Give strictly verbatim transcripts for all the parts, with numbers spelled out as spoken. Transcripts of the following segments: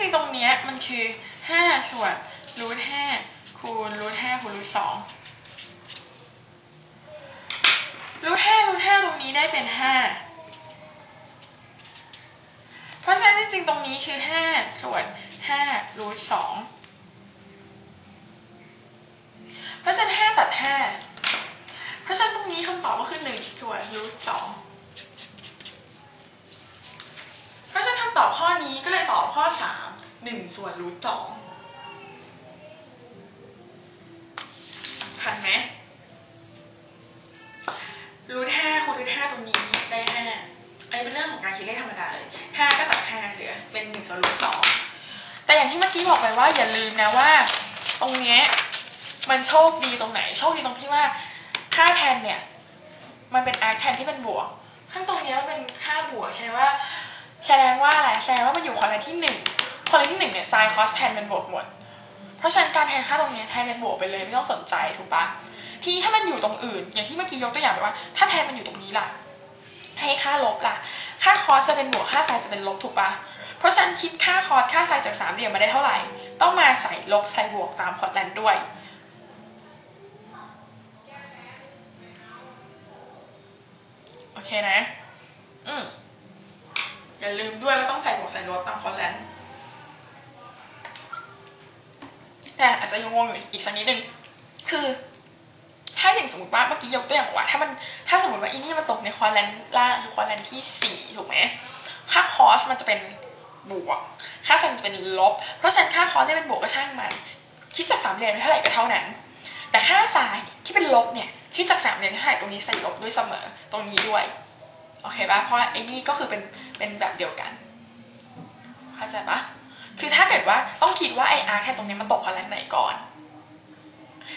จริงตรงเนี้ยมันคือห้าส่วนรูทห้าคูณรูทห้าคูณรูทสองรูทห้ารูทห้าตรงนี้ได้เป็นห้าเพราะฉะนั้นจริงตรงนี้คือห้าส่วนห้ารูทสองเพราะฉะนั้นห้าตัดห้าเพราะฉะนั้นตรงนี้คำตอบก็คือหนึ่งส่วนรูทสองเพราะฉะนั้นคำตอบข้อนี้ก็เลยตอบข้อสามหนึ่งส่วนรูทสองผ่านไหมรูทห้าคูณรูทห้าตรงนี้ได้ห้าอันนี้เป็นเรื่องของการคิดเลขธรรมดาเลยห้าก็ตัดห้าเหลือเป็นหนึ่งส่วนรูทสองแต่อย่างที่เมื่อกี้บอกไปว่าอย่าลืมนะว่าตรงเนี้ยมันโชคดีตรงไหนโชคดีตรงที่ว่าค่าแทนเนี่ยมันเป็น arc แทนที่เป็นบวกข้างตรงนี้มันเป็นค่าบวกใช่ว่าแสดงว่าอะไรแสดงว่ามันอยู่คอลัมน์ที่หนึ่งคอลัมน์ที่หนึ่งเนี่ย sin cos แทนเป็นบวกหมดเพราะฉะนั้นการแทนค่าตรงนี้แทนเป็นบวกไปเลยไม่ต้องสนใจถูกปะทีถ้ามันอยู่ตรงอื่นอย่างที่เมื่อกี้ยกตัวอย่างไปว่าถ้าแทนมันอยู่ตรงนี้ล่ะให้ค่าลบล่ะค่า cos จะเป็นบวกค่า sin จะเป็นลบถูกปะเพราะฉะนั้นคิดค่า cos ค่า sin จากสามเหลี่ยมมาได้เท่าไหร่ต้องมาใส่ลบใส่บวกตามคอลัมน์ด้วยโอเคนะอืมอย่าลืมด้วยว่าต้องใส่บวกใส่ลบตามคอลัมน์แต่อาจจะยังงงอยู่อีกสักนิดนึงคือถ้าอย่างสมมติว่าเมื่อกี้ยกตัวอย่างว่าถ้ามันถ้าสมมติว่าอีนี่มาตกในคอลัมน์ล่างหรือคอลัมน์ที่สี่ถูกไหมค่า cos มันจะเป็นบวกค่า sin จะเป็นลบเพราะฉะนั้นค่า cos ได้เป็นบวกก็ช่างมันคิดจากสามเหลี่ยมเท่าไหร่ก็เท่านั้นแต่ค่า sin ที่เป็นลบเนี่ยคิดจากสามเหลี่ยมเท่าไหร่ตรงนี้ใส่ลบด้วยเสมอตรงนี้ด้วยโอเคป่ะเพราะไอ้นี่ก็คือเป็นเป็นแบบเดียวกันเข้าใจปะคือถ้าเกิดว่าต้องคิดว่าไอ้ arc แทนตรงนี้มันตกคอลัมน์ไหนก่อน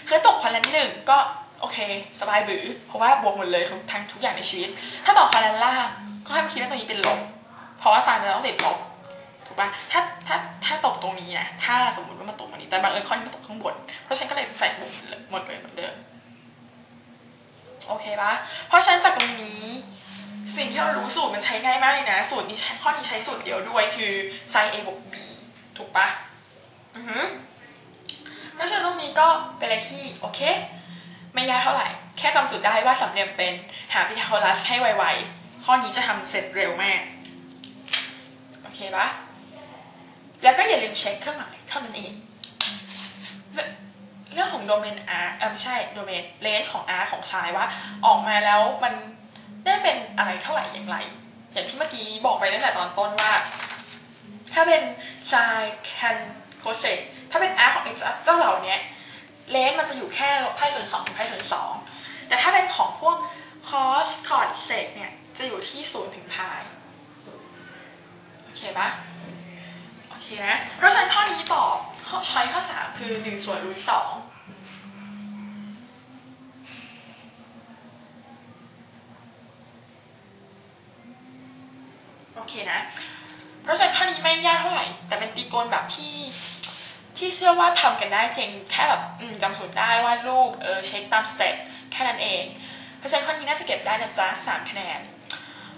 คือตกคอลัมน์หนึ่งก็โอเคสบายบือเพราะว่าบวกหมดเลยทุกทั้งทุกอย่างในชีวิตถ้าตกคอลัมน์ล่างก็ให้มันคิดว่าตรงนี้เป็นลบเพราะว่า sin มันต้องติดลบถูกปะถ้าถ้าถ้าตกตรงนี้นะถ้าสมมติว่ามันตกตรงนี้แต่บางเอิญข้อนี้มันตกข้างบนเพราะฉันก็เลยใส่บวกหมดเลยเหมือนเดิมโอเคปะเพราะฉันจากตรงนี้สิ่งที่เรารู้สูตรมันใช้ง่ายมากเลยนะสูตรนี้ใช้ข้อนี้ใช้สูตรเดียวด้วยคือ sin a บวก b ถูกปะอือฮึเพราะฉะนั้นตรงนี้ก็เป็นอะไรที่โอเคไม่ยากเท่าไหร่แค่จำสูตรได้ว่าสามเหลี่ยมเป็นหาพีทาโกรัสให้ไวๆข้อนี้จะทำเสร็จเร็วมากโอเคปะแล้วก็อย่าลืมเช็คเครื่องหมายเท่านั้นเองเรื่องของโดเมน r เออไม่ใช่โดเมนเลนจ์ของ r ของ sin ว่าออกมาแล้วมันได้เป็นอะไรเท่าไหร่อย่างไรอย่างที่เมื่อกี้บอกไปตั้งแต่ตอนต้นว่าถ้าเป็น sin tan cosec ถ้าเป็น arc ของ x เจ้าเหล่านี้เลนส์มันจะอยู่แค่ไพ่ส่วนสองไพ่ส่วนสองแต่ถ้าเป็นของพวก cos cot sec เนี่ยจะอยู่ที่ศูนย์ถึงไพ่โอเคปะโอเคนะเพราะฉะนั้นข้อนี้ตอบข้อช้อยข้อสามคือหนึ่งส่วนรูทสองโอเคนะเพราะฉะนั้นข้อนี้ไม่ยากเท่าไหร่แต่เป็นตรีโกณแบบที่ที่เชื่อว่าทำกันได้เพียงแค่แบบจำสูตรได้ว่าลูกเออเช็คตามสเต็ปแค่นั้นเองเพราะฉะนั้นข้อนี้น่าจะเก็บได้นะจ๊ะสามคะแนน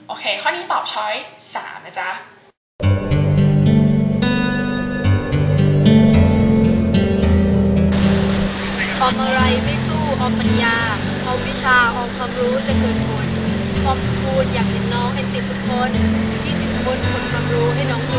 โอเคข้อนี้ตอบช้อยสามนะจ๊ะออมอะไรไม่สู้ออมปัญญาออมวิชาออมความรู้จะเกิดผลออมสกูลอยากเห็นน้องให้ติดทุกคนที่จิตคนคนความรู้ให้น้อง